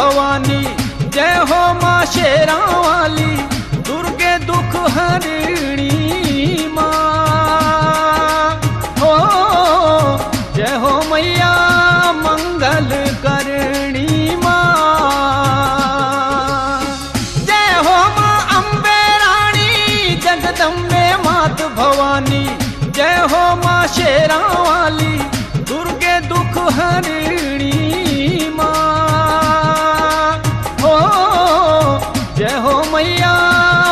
भवानी, जय हो माँ शेरा वाली, दुर्गे दुख हरिणी माँ। हो जय हो मैया मंगल करणी माँ। जय हो माँ अम्बे रानी, जगदम्बे मात भवानी, जय हो माँ शेरा वाली, दुर्गे दुख हरिणी माँ। हो जय हो मैया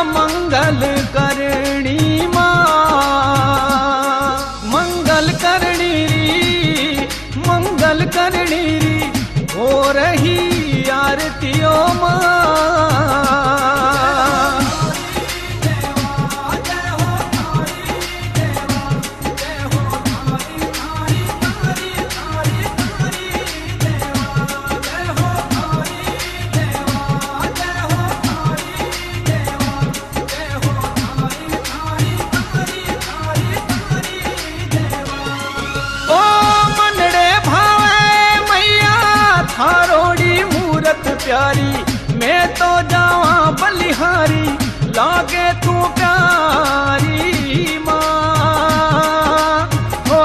मंगल करणी माँ। मंगल करणी री, मंगल करणी री, हो रही आरतियों माँ। प्यारी मैं तो जावा बलिहारी, लागे तू प्यारी माँ। हो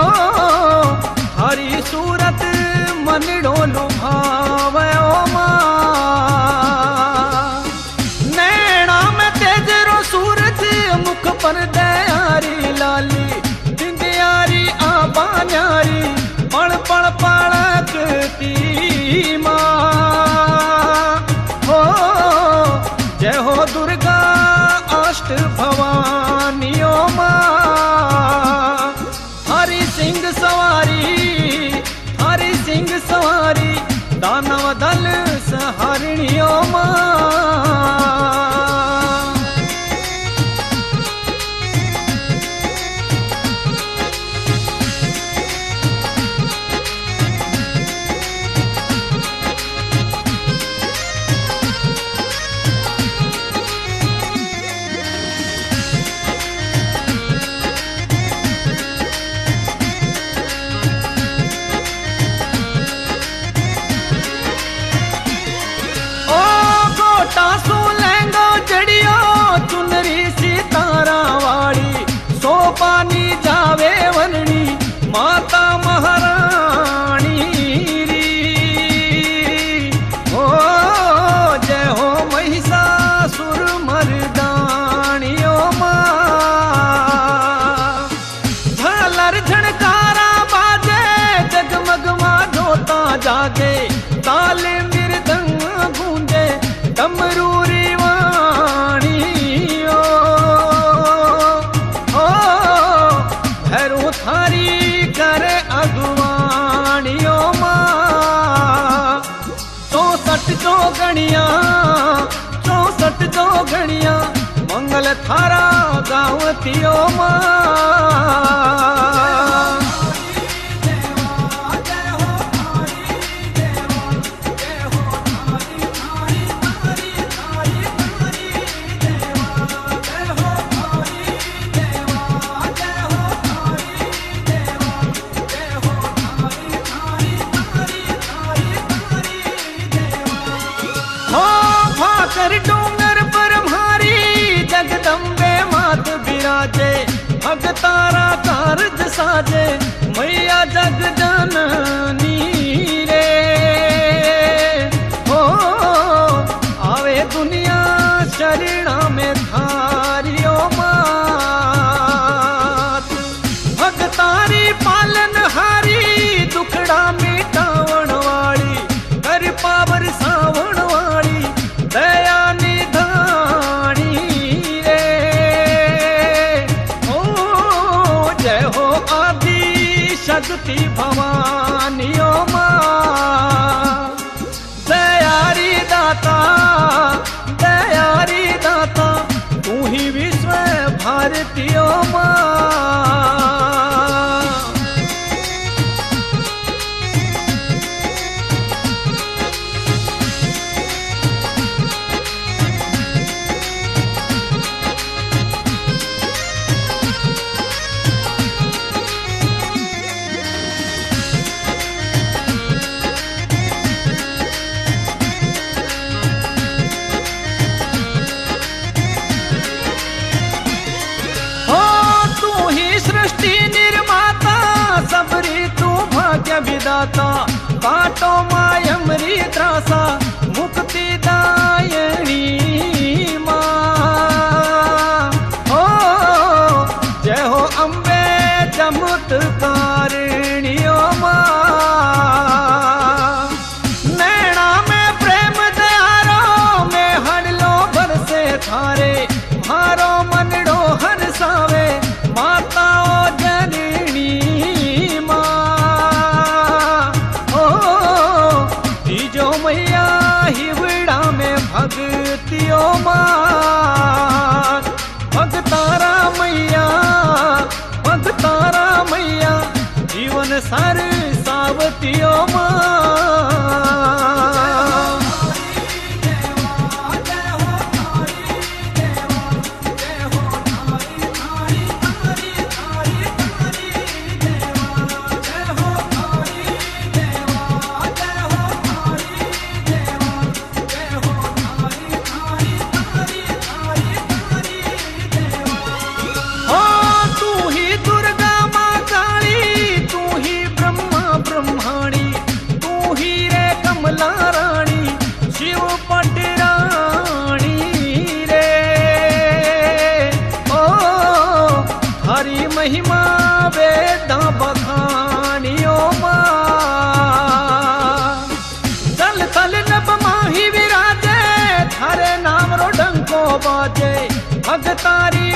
हरी सूरत मन डोलू भावे ओ माँ। नैना में तेज रो सूरज, मुख पर दयारी लाली, दिंदियारी आबा न्यारी, पड़ पड़ पड़कती माँ। जय हो दुर्गा अष्ट भवानियों माँ। हरि सिंह सवारी, हरि सिंह सवारी, दानव दल सहारणियों माँ। चौसठ जोगणिया, मंगल थारा गावतियों माँ। तारा कारज साजे, मैया जग जननी रे। हो आवे दुनिया शरणा में थारियो मात। भगतारी पालन हारी, दुखड़ा मिटावण वाली, कर पावर सावण वाली, दया शक्ति भवानियों माँ। दयारी दाता तू ही विश्व भारतीयों माँ। हारे मारो मनड़ो हरसावे माता ओ जननी माँ ओ तीजो मैया हिवड़ा में भगतियो माँ भगतारा मैया भगतारा मैया जीवन सार सावतियो माँ महिमा वेदा बखानियो माँ तल तल नभ माही विराजे थारे नाम रो डंको बाजे भगतारी